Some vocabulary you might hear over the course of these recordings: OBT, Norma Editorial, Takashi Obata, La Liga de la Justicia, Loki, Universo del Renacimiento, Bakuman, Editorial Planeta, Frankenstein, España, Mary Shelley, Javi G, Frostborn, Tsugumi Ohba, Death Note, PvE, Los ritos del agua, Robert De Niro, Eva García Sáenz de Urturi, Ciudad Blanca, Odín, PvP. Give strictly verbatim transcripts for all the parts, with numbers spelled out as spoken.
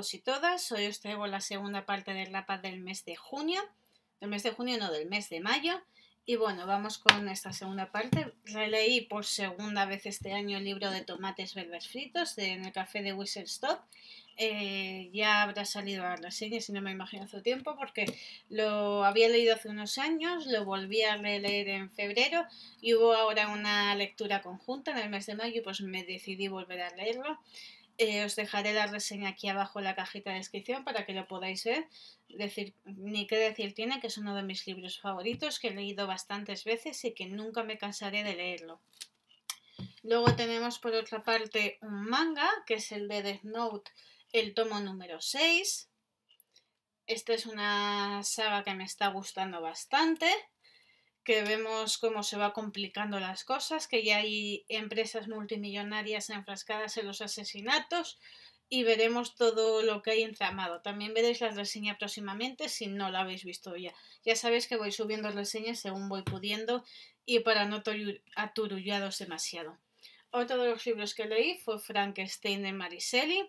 todos y todas, hoy os traigo la segunda parte del wrap-up del mes de junio, del mes de junio no, del mes de mayo, y bueno, vamos con esta segunda parte. Releí por segunda vez este año el libro de Tomates Verdes Fritos de, en el café de Whistle Stop. Eh, ya habrá salido a reseña si no me imagino su tiempo, porque lo había leído hace unos años, lo volví a releer en febrero y hubo ahora una lectura conjunta en el mes de mayo y pues me decidí volver a leerlo. Eh, os dejaré la reseña aquí abajo en la cajita de descripción para que lo podáis ver. Decir, ni qué decir tiene, que es uno de mis libros favoritos, que he leído bastantes veces y que nunca me cansaré de leerlo. Luego tenemos por otra parte un manga, que es el de Death Note, el tomo número seis. Esta es una saga que me está gustando bastante, que vemos cómo se va complicando las cosas, que ya hay empresas multimillonarias enfrascadas en los asesinatos y veremos todo lo que hay entramado. También veréis la reseña próximamente si no la habéis visto ya. Ya sabéis que voy subiendo reseñas según voy pudiendo y para no aturullados demasiado. Otro de los libros que leí fue Frankenstein de Mary Shelley.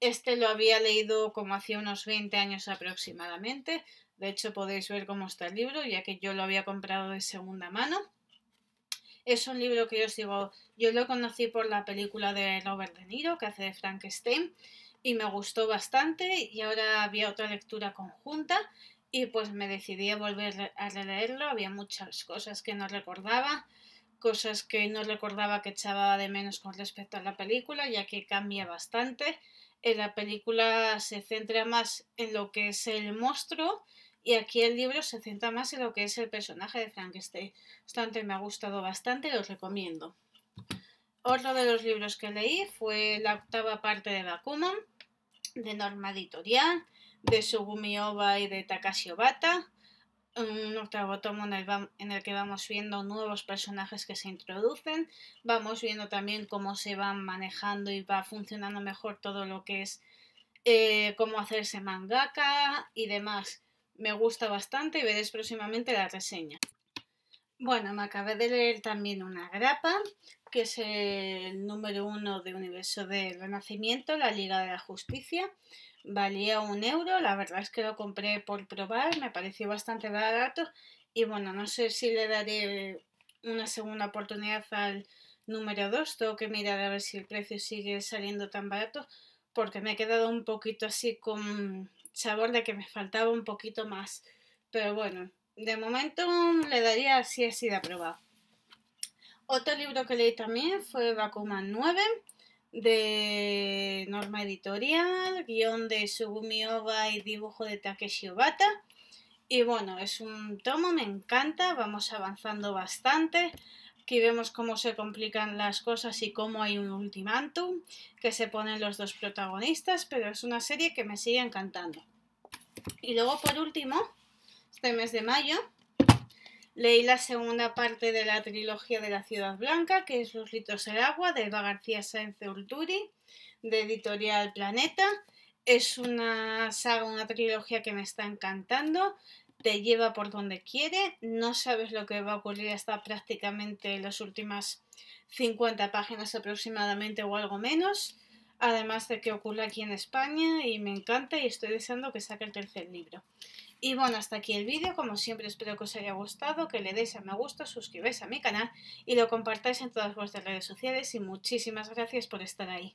Este lo había leído como hacía unos veinte años aproximadamente. De hecho, podéis ver cómo está el libro, ya que yo lo había comprado de segunda mano. Es un libro que yo os digo, yo lo conocí por la película de Robert De Niro, que hace de Frankenstein, y me gustó bastante, y ahora había otra lectura conjunta, y pues me decidí a volver a releerlo. Había muchas cosas que no recordaba, cosas que no recordaba que echaba de menos con respecto a la película, ya que cambia bastante. En la película se centra más en lo que es el monstruo, y aquí el libro se centra más en lo que es el personaje de Frankenstein. Bastante me ha gustado bastante, los recomiendo. Otro de los libros que leí fue la octava parte de Bakuman, de Norma Editorial, de Tsugumi Ohba y de Takashi Obata. Un octavo tomo en el, en el que vamos viendo nuevos personajes que se introducen. Vamos viendo también cómo se van manejando y va funcionando mejor todo lo que es eh, cómo hacerse mangaka y demás. Me gusta bastante y veréis próximamente la reseña. Bueno, me acabé de leer también una grapa, que es el número uno de Universo del Renacimiento, La Liga de la Justicia. Valía un euro, la verdad es que lo compré por probar, me pareció bastante barato. Y bueno, no sé si le daré una segunda oportunidad al número dos, tengo que mirar a ver si el precio sigue saliendo tan barato, porque me he quedado un poquito así con sabor de que me faltaba un poquito más, pero bueno, de momento le daría así así de aprobado. Otro libro que leí también fue Bakuman nueve de Norma Editorial, guión de Tsugumi Ohba y dibujo de Takashi Obata. Y bueno, es un tomo, me encanta, vamos avanzando bastante. Aquí vemos cómo se complican las cosas y cómo hay un ultimátum que se ponen los dos protagonistas, pero es una serie que me sigue encantando. Y luego por último, este mes de mayo, leí la segunda parte de la trilogía de la Ciudad Blanca, que es Los ritos del agua, de Eva García Sáenz de Urturi, de Editorial Planeta. Es una saga, una trilogía que me está encantando. Te lleva por donde quiere, no sabes lo que va a ocurrir hasta prácticamente las últimas cincuenta páginas aproximadamente o algo menos, además de que ocurre aquí en España y me encanta y estoy deseando que saque el tercer libro. Y bueno, hasta aquí el vídeo, como siempre espero que os haya gustado, que le deis a me gusta, suscribáis a mi canal y lo compartáis en todas vuestras redes sociales y muchísimas gracias por estar ahí.